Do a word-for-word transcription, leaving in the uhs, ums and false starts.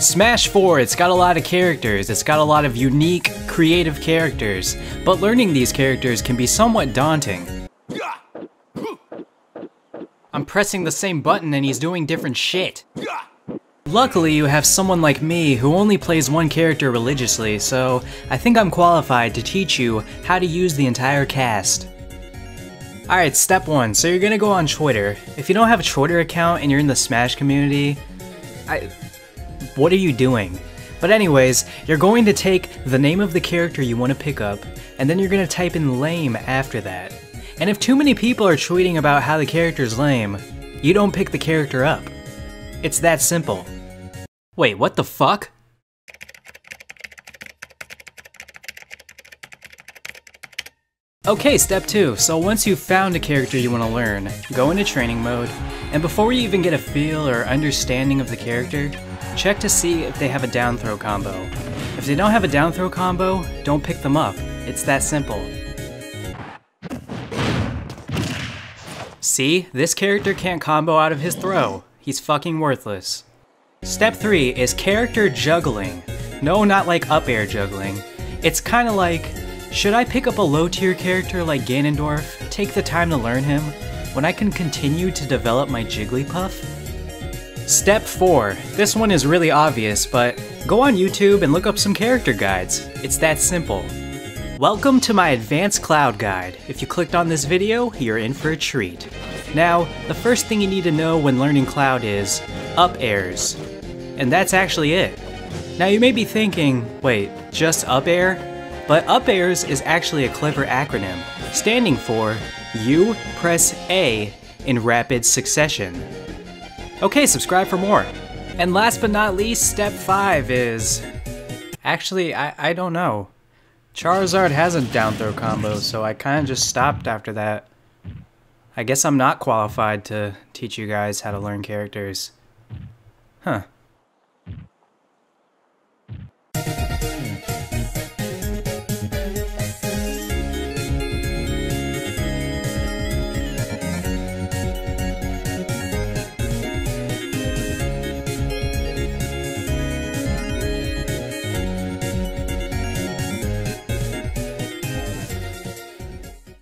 Smash four, it's got a lot of characters, it's got a lot of unique, creative characters, but learning these characters can be somewhat daunting. I'm pressing the same button and he's doing different shit. Luckily, you have someone like me who only plays one character religiously, so I think I'm qualified to teach you how to use the entire cast. Alright, step one, so you're gonna go on Twitter. If you don't have a Twitter account and you're in the Smash community, I... what are you doing? But anyways, you're going to take the name of the character you want to pick up, and then you're going to type in lame after that. And if too many people are tweeting about how the character's lame, you don't pick the character up. It's that simple. Wait, what the fuck? Okay, step two. So once you've found a character you want to learn, go into training mode, and before you even get a feel or understanding of the character, check to see if they have a down throw combo. If they don't have a down throw combo, don't pick them up. It's that simple. See? This character can't combo out of his throw. He's fucking worthless. Step three is character juggling. No, not like up air juggling. It's kinda like, should I pick up a low tier character like Ganondorf, take the time to learn him, when I can continue to develop my Jigglypuff? Step four. This one is really obvious, but go on YouTube and look up some character guides. It's that simple. Welcome to my advanced Cloud guide. If you clicked on this video, you're in for a treat. Now, the first thing you need to know when learning Cloud is up airs. And that's actually it. Now you may be thinking, wait, just up air? But up airs is actually a clever acronym, standing for you press A in rapid succession. Okay, subscribe for more. And last but not least, step five is... Actually, I, I don't know. Charizard has a down throw combo, so I kind of just stopped after that. I guess I'm not qualified to teach you guys how to learn characters. Huh.